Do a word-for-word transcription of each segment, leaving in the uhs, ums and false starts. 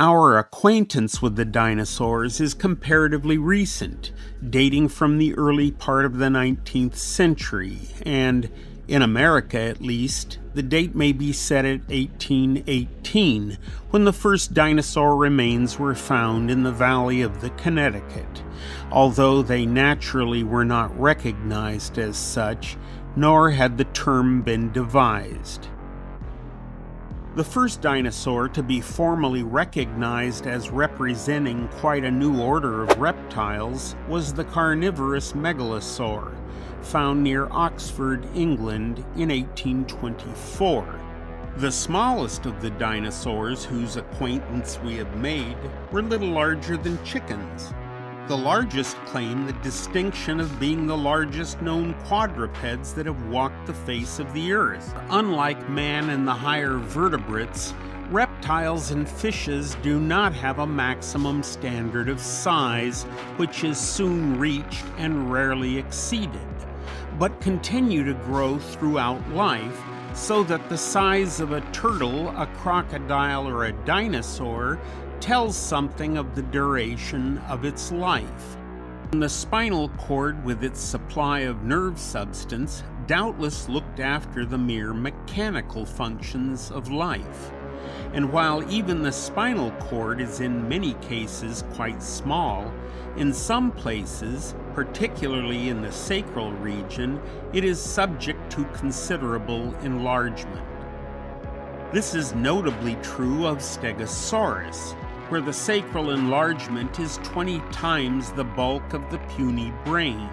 Our acquaintance with the dinosaurs is comparatively recent, dating from the early part of the nineteenth century, and in America at least, the date may be set at eighteen eighteen, when the first dinosaur remains were found in the valley of the Connecticut, although they naturally were not recognized as such, nor had the term been devised. The first dinosaur to be formally recognized as representing quite a new order of reptiles was the carnivorous megalosaur, found near Oxford, England in eighteen twenty-four. The smallest of the dinosaurs whose acquaintance we have made were little larger than chickens. The largest claim the distinction of being the largest known quadrupeds that have walked the face of the earth. Unlike man and the higher vertebrates, reptiles and fishes do not have a maximum standard of size, which is soon reached and rarely exceeded, but continue to grow throughout life, so that the size of a turtle, a crocodile, or a dinosaur tells something of the duration of its life. The spinal cord, with its supply of nerve substance, doubtless looked after the mere mechanical functions of life. And while even the spinal cord is in many cases quite small, in some places, particularly in the sacral region, it is subject to considerable enlargement. This is notably true of Stegosaurus, where the sacral enlargement is twenty times the bulk of the puny brain,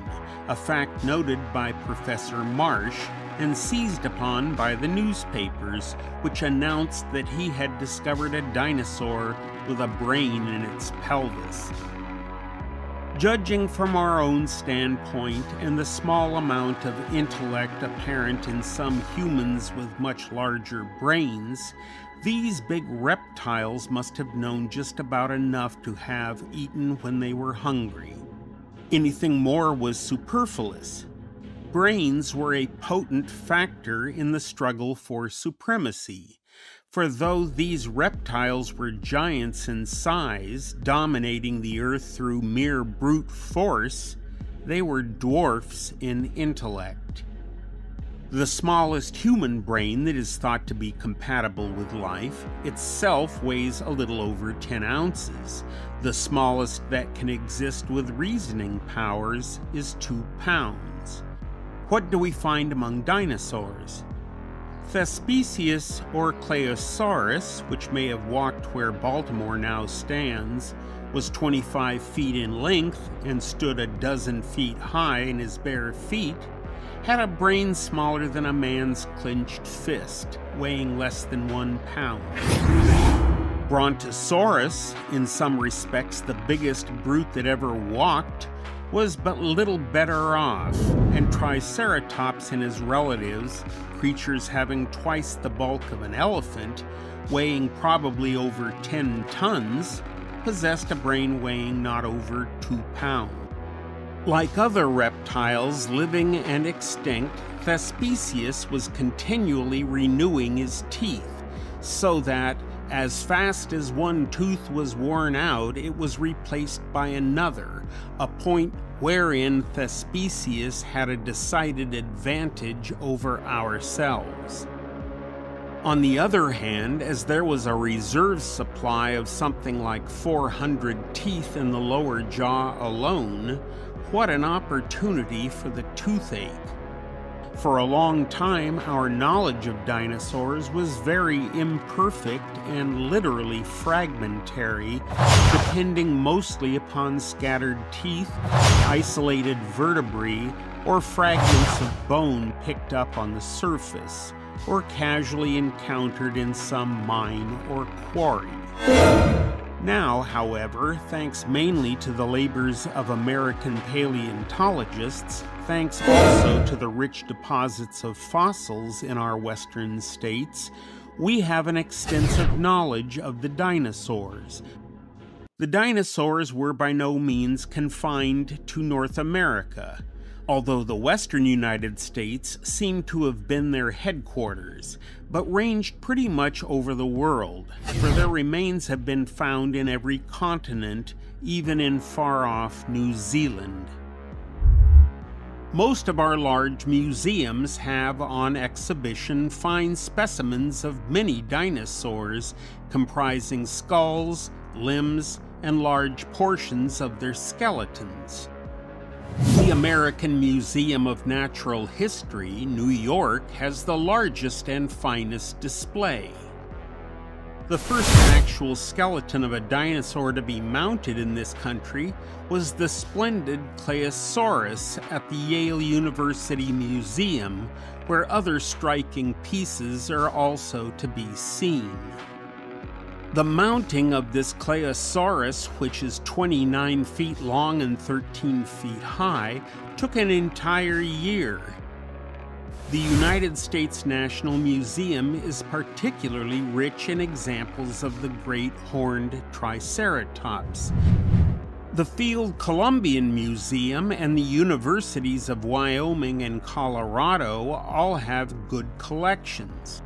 a fact noted by Professor Marsh and seized upon by the newspapers, which announced that he had discovered a dinosaur with a brain in its pelvis. Judging from our own standpoint and the small amount of intellect apparent in some humans with much larger brains, these big reptiles must have known just about enough to have eaten when they were hungry. Anything more was superfluous. Brains were a potent factor in the struggle for supremacy, for though these reptiles were giants in size, dominating the earth through mere brute force, they were dwarfs in intellect. The smallest human brain that is thought to be compatible with life itself weighs a little over ten ounces. The smallest that can exist with reasoning powers is two pounds. What do we find among dinosaurs? Thespesius or Claosaurus, which may have walked where Baltimore now stands, was twenty-five feet in length and stood a dozen feet high in his bare feet, had a brain smaller than a man's clenched fist, weighing less than one pound. Brontosaurus, in some respects the biggest brute that ever walked, was but little better off, and Triceratops and his relatives, creatures having twice the bulk of an elephant, weighing probably over ten tons, possessed a brain weighing not over two pounds. Like other reptiles, living and extinct, Thespesius was continually renewing his teeth, so that, as fast as one tooth was worn out, it was replaced by another, a point wherein Thespesius had a decided advantage over ourselves. On the other hand, as there was a reserve supply of something like four hundred teeth in the lower jaw alone, what an opportunity for the toothache. For a long time, our knowledge of dinosaurs was very imperfect and literally fragmentary, depending mostly upon scattered teeth, isolated vertebrae, or fragments of bone picked up on the surface, or casually encountered in some mine or quarry. Now, however, thanks mainly to the labors of American paleontologists, thanks also to the rich deposits of fossils in our western states, we have an extensive knowledge of the dinosaurs. The dinosaurs were by no means confined to North America. although the western United States seemed to have been their headquarters, but ranged pretty much over the world, for their remains have been found in every continent, even in far-off New Zealand. Most of our large museums have on exhibition fine specimens of many dinosaurs, comprising skulls, limbs, and large portions of their skeletons. The American Museum of Natural History, New York, has the largest and finest display. The first actual skeleton of a dinosaur to be mounted in this country was the splendid Claosaurus at the Yale University Museum, where other striking pieces are also to be seen. The mounting of this Claosaurus, which is twenty-nine feet long and thirteen feet high, took an entire year. The United States National Museum is particularly rich in examples of the great horned Triceratops. The Field Columbian Museum and the universities of Wyoming and Colorado all have good collections.